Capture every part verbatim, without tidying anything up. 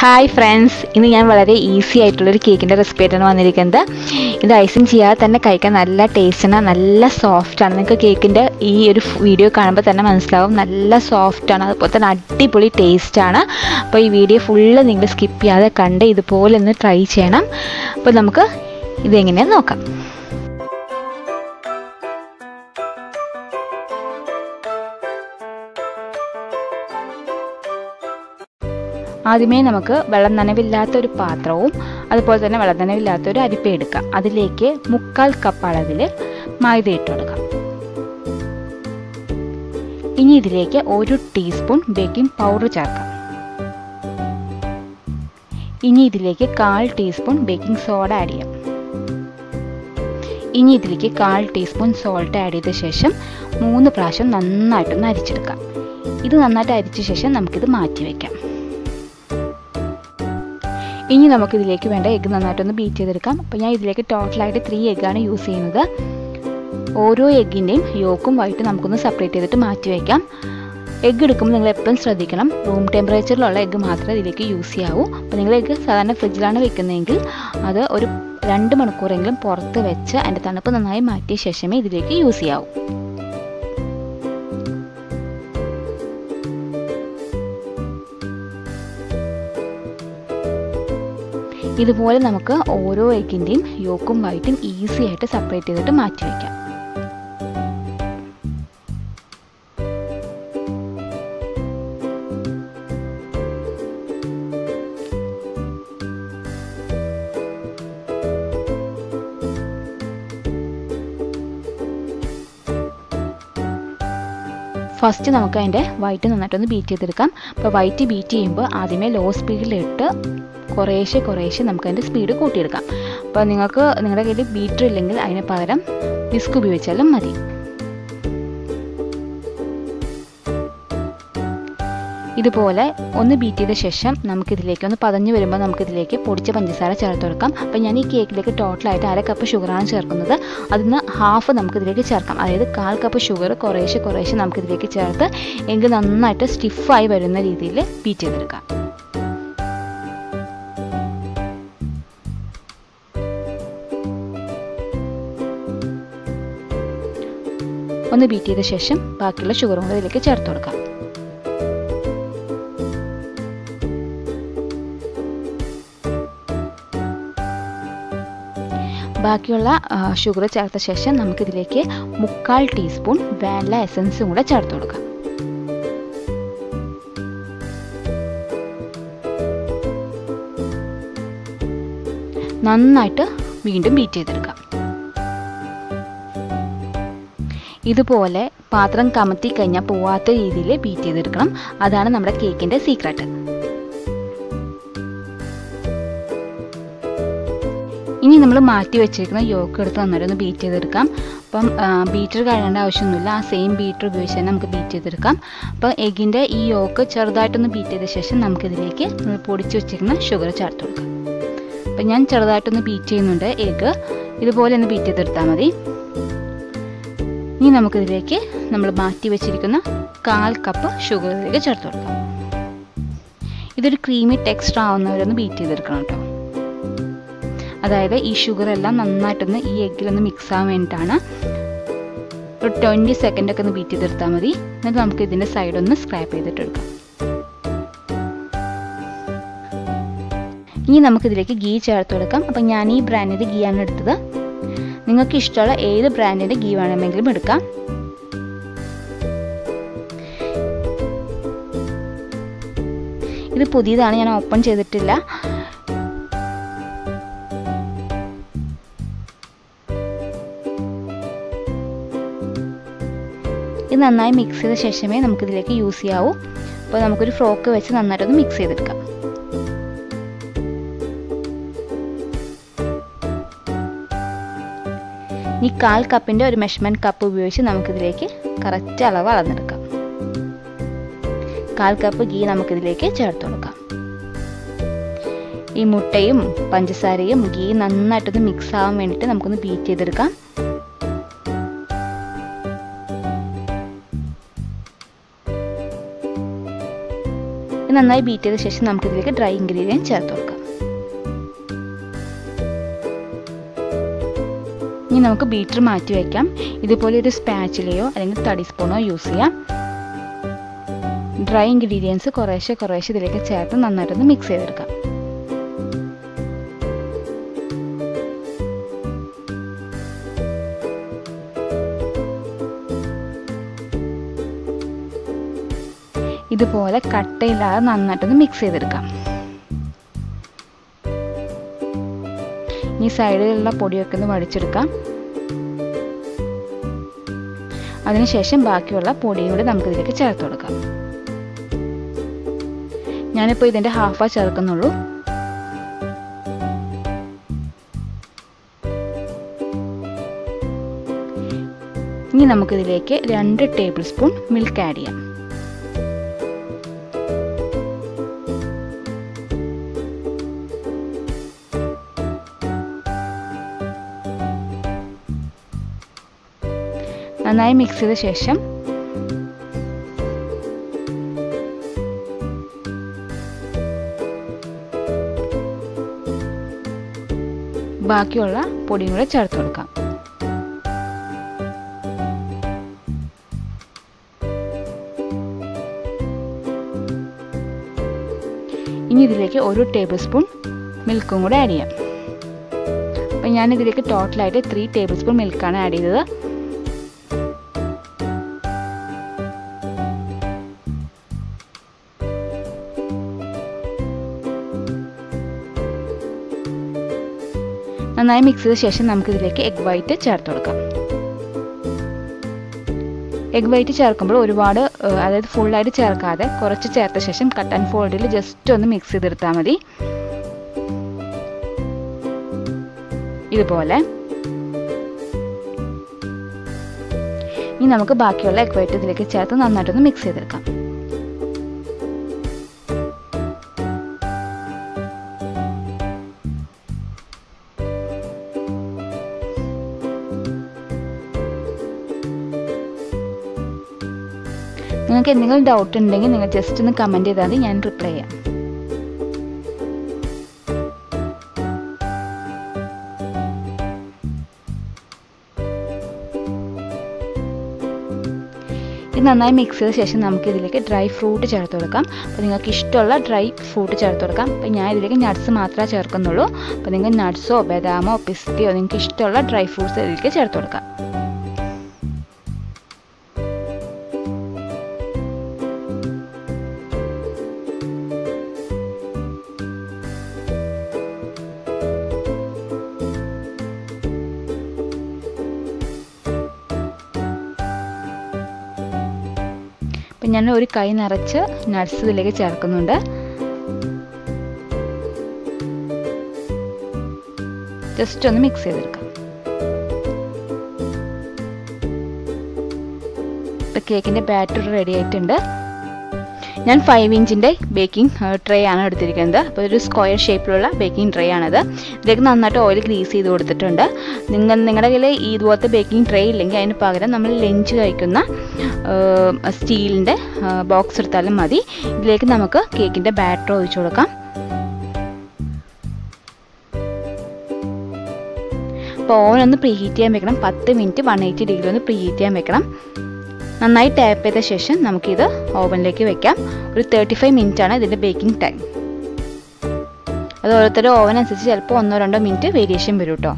Hi friends, this is very easy cake recipe. This icing is very tasty and soft. This cake is very soft and tasty. If you video full, skip this video and try it. Now, let's try this. That's why we have to use a bathroom. That's why we have to use a bathroom. That's why we have to use a teaspoon of baking powder. This is a teaspoon of baking soda. This is a teaspoon of salt. This is a teaspoon of salt. This is a teaspoon. Now we will beat the egg. Total three eggs. We will separate the egg and yolk. We will separate the egg. We will use the egg at room temperature. We will use the egg in the fridge. We will use the egg This is why we have to separate the yolk and white easily. Now, we will beat the white. We will beat the white. Correction, correction, we will speed it. If you have a beater, you can use a whisk. This is one beater session. We will use a cup of sugar. Half cup of sugar. Correction, correction, we will use stiff fiber. On the beat of the session, Bakula sugar on the lake chartorka. Bakula sugar charta session, Namkileke, Mukal teaspoon, vanilla essence, Sunda chartorka. None nighter, being the beat of the cup. This is the secret of the cake. This is the secret of the yolk. We beat the same beat. We beat the yolk. We beat the session. We beat the sugar. We beat the egg. We will add half cup of sugar. This is a creamy texture. That is, this sugar is mixed with twenty seconds. We will scrape this side. We will add ghee. I brand ghee. You can use any brand of ghee. Now, we will add the ghee. I will open the ghee. Now, we will mix the sesame. Now, we will mix the frog. We will cut the cup into a measurement cup. We will cut the cup of ghee. We will cut the mix of ghee. We will cut We നന്നായി beat ചെയ്ത ശേഷം നമുക്ക് ഇതിലേക്ക് dry ingredient ചേർത്ത് കൊടുക്കാം. ഇനി നമുക്ക് beater മാറ്റി വയ്ക്കാം. ഇതുപോലെ ഒരു സ്പാച്ചിലയോ അല്ലെങ്കിൽ തടി സ്പൂണോ യൂസ് ചെയ്യാം. ഡ്രൈ ഇൻഗ്രീഡിയൻസ് കുറേശ്ശെ കുറേശ്ശെ ഇതിലേക്ക് ചേർത്ത് നന്നായിട്ടൊന്ന് മിക്സ് ചെയ്തെടുക്കാം. ഇതുപോലെ കട്ടയില്ലാതെ നന്നായിട്ടൊന്ന് മിക്സ് ചെയ്തെടുക്കാം. ഈ സൈഡിലുള്ള പൊടിയൊക്കെ ഒന്ന് വടിച്ചെടുക്കാം. അതിനുശേഷം ബാക്കിയുള്ള പൊടിയും കൂടി നമുക്ക് ഇതിലേക്ക് ചേർത്ത് കൊടുക്കാം. ഞാനിപ്പോൾ ഇതിൻ്റെ ഹാഫാ ചേർക്കുന്നുള്ളൂ. ഇനി നമുക്കിതിലേക്ക് രണ്ട് ടേബിൾ സ്പൂൺ മിൽക്ക് ആഡ് ചെയ്യാം. നന്നായി മിക്സ് ചെയ്ത ശേഷം ബാക്കിയുള്ള പൊടിയും കൂടെ ചേർത്ത് കൊടുക്കാം. ഇനി ഇതിലേക്ക് ഒരു ടേബിൾ സ്പൂൺ മിൽക്കും കൂടെ ആഡ് ചെയ്യാം. അപ്പം ഞാൻ ഇതിലേക്ക് ടോട്ടലായിട്ട് ത്രീ ടേബിൾ സ്പൂൺ മിൽക്കാണ് ആഡ് ചെയ്തത്. നന്നായി മിക്സ് ചെയ്ത ശേഷം നമുക്കിതിലേക്ക് എഗ് വൈറ്റ് ചേർത്ത് കൊടുക്കാം. എഗ് വൈറ്റ് ചേർക്കുമ്പോൾ ഒരുപാട് അതായത് ഫുള്ളായിട്ട് ചേർക്കാതെ കുറച്ച് ചേർത്ത ശേഷം കട്ട് ആൻഡ് ഫോൾഡിൽ ജസ്റ്റ് ഒന്ന് മിക്സ് ചെയ്തെടുത്താൽ മതി. ഇതുപോലെ ഇനി നമുക്ക് ബാക്കിയുള്ള എഗ് വൈറ്റ് ഇതിലേക്ക് ചേർത്ത് നന്നായിട്ടൊന്ന് മിക്സ് ചെയ്തെടുക്കാം. നിങ്ങൾക്ക് എന്തെങ്കിലും ഡൗട്ട് ഉണ്ടെങ്കിൽ നിങ്ങൾ ജസ്റ്റ് ഒന്ന് കമൻറ്റ് ചെയ്താൽ മതി, ഞാൻ റിപ്ലൈ ചെയ്യാം. ഇത് നന്നായി മിക്സ് ചെയ്ത ശേഷം നമുക്ക് ഇതിലേക്ക് ഡ്രൈ ഫ്രൂട്ട് ചേർത്ത് കൊടുക്കാം. അപ്പോൾ നിങ്ങൾക്ക് ഇഷ്ടമുള്ള ഡ്രൈ ഫ്രൂട്ട് ചേർത്ത് കൊടുക്കാം. അപ്പോൾ ഞാൻ ഇതിലേക്ക് നട്ട്സ് മാത്രമേ ചേർക്കുന്നുള്ളൂ. അപ്പോൾ നിങ്ങൾ നട്ട്സോ ബദാമോ പിസ്തയോ നിങ്ങൾക്ക് ഇഷ്ടമുള്ള ഡ്രൈ ഫ്രൂട്ട്സ് ഇതിലേക്ക് ചേർത്ത് കൊടുക്കാം. ഞാൻ ഒരു കൈ നിറച്ച് നട്ട്സ് ഇതിലേക്ക് ചേർക്കുന്നുണ്ട്. ജസ്റ്റ് ഒന്ന് മിക്സ് ചെയ്തെടുക്കാം. ഇപ്പം കേക്കിൻ്റെ ബാറ്റർ റെഡി ആയിട്ടുണ്ട്. ഞാൻ ഫൈവ് ഇഞ്ചിൻ്റെ ബേക്കിംഗ് ട്രേ ആണ് എടുത്തിരിക്കുന്നത്. അപ്പോൾ ഒരു സ്ക്വയർ ഷേപ്പിലുള്ള ബേക്കിംഗ് ട്രേ ആണത്. ഇതിലേക്ക് നന്നായിട്ട് ഓയിൽ ഗ്രീസ് ചെയ്ത് കൊടുത്തിട്ടുണ്ട്. നിങ്ങൾ നിങ്ങളുടെ കയ്യിൽ ഇതുപോലത്തെ ബേക്കിംഗ് ട്രേ ഇല്ലെങ്കിൽ അതിന് പകരം നമ്മൾ ലഞ്ച് കഴിക്കുന്ന സ്റ്റീലിൻ്റെ ബോക്സ് എടുത്താലും മതി. ഇതിലേക്ക് നമുക്ക് കേക്കിൻ്റെ ബാറ്റർ ഒഴിച്ചു കൊടുക്കാം. അപ്പോൾ ഓവനൊന്ന് പ്രീ ഹീറ്റ് ചെയ്യാൻ വെക്കണം. പത്ത് മിനിറ്റ് വൺ എയ്റ്റി ഡിഗ്രി ഒന്ന് പ്രീ ഹീറ്റ് ചെയ്യാൻ വെക്കണം. നന്നായി ടാപ്പ് ചെയ്ത ശേഷം നമുക്കിത് ഓവനിലേക്ക് വെക്കാം. ഒരു തേർട്ടി ഫൈവ് മിനിറ്റാണ് ഇതിൻ്റെ ബേക്കിംഗ് ടൈം. അത് ഓരോരുത്തരും ഓവൻ അനുസരിച്ച് ചിലപ്പോൾ ഒന്നോ രണ്ടോ മിനിറ്റ് വേരിയേഷൻ വരും കേട്ടോ.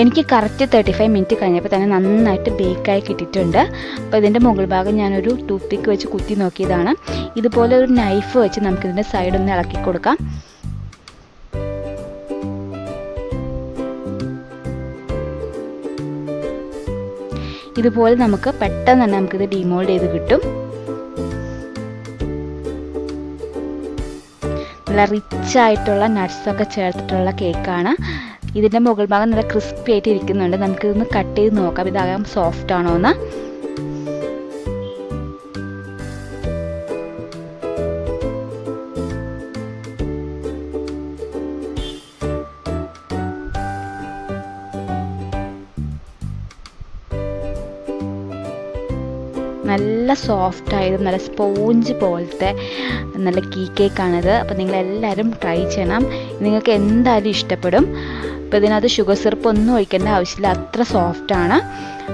എനിക്ക് കറക്റ്റ് തേർട്ടി ഫൈവ് മിനിറ്റ് കഴിഞ്ഞപ്പോൾ തന്നെ നന്നായിട്ട് ബേക്കായി കിട്ടിയിട്ടുണ്ട്. അപ്പോൾ ഇതിൻ്റെ മുകൾ ഭാഗം ഞാനൊരു ടൂത്ത് പിക്ക് വെച്ച് കുത്തി നോക്കിയതാണ്. ഇതുപോലെ ഒരു നൈഫ് വെച്ച് നമുക്കിതിൻ്റെ സൈഡൊന്ന് ഇളക്കി കൊടുക്കാം. ഇതുപോലെ നമുക്ക് പെട്ടെന്ന് തന്നെ നമുക്കിത് ഡിമോൾഡ് ചെയ്ത് കിട്ടും. നല്ല റിച്ച് ആയിട്ടുള്ള നട്ട്സൊക്കെ ചേർത്തിട്ടുള്ള കേക്കാണ്. ഇതിൻ്റെ മുകൾ ഭാഗം നല്ല ക്രിസ്പി ആയിട്ട് ഇരിക്കുന്നുണ്ട്. നമുക്കിതൊന്ന് കട്ട് ചെയ്ത് നോക്കാം, ഇതാകാം സോഫ്റ്റ് ആണോ എന്ന്. നല്ല സോഫ്റ്റ് ആയതും നല്ല സ്പോഞ്ച് പോലത്തെ നല്ല കീ കേക്കാണിത്. അപ്പോൾ നിങ്ങളെല്ലാവരും ട്രൈ ചെയ്യണം, നിങ്ങൾക്ക് എന്തായാലും ഇഷ്ടപ്പെടും. അപ്പോൾ ഇതിനകത്ത് ഷുഗർ സിറപ്പ് ഒന്നും ഒഴിക്കേണ്ട ആവശ്യമില്ല, അത്ര സോഫ്റ്റാണ്.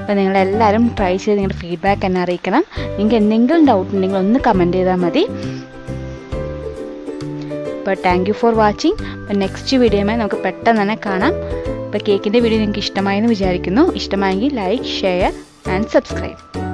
അപ്പോൾ നിങ്ങളെല്ലാവരും ട്രൈ ചെയ്ത് നിങ്ങളുടെ ഫീഡ്ബാക്ക് എന്നെ അറിയിക്കണം. നിങ്ങൾക്ക് എന്തെങ്കിലും ഡൗട്ട് ഉണ്ടെങ്കിൽ ഒന്ന് കമൻറ്റ് ചെയ്താൽ മതി. അപ്പോൾ താങ്ക് യു ഫോർ വാച്ചിങ്. അപ്പോൾ നെക്സ്റ്റ് വീഡിയോയുമായി നമുക്ക് പെട്ടെന്ന് തന്നെ കാണാം. അപ്പോൾ കേക്കിൻ്റെ വീഡിയോ നിങ്ങൾക്ക് ഇഷ്ടമായെന്ന് വിചാരിക്കുന്നു. ഇഷ്ടമായെങ്കിൽ ലൈക്ക്, ഷെയർ ആൻഡ് സബ്സ്ക്രൈബ്.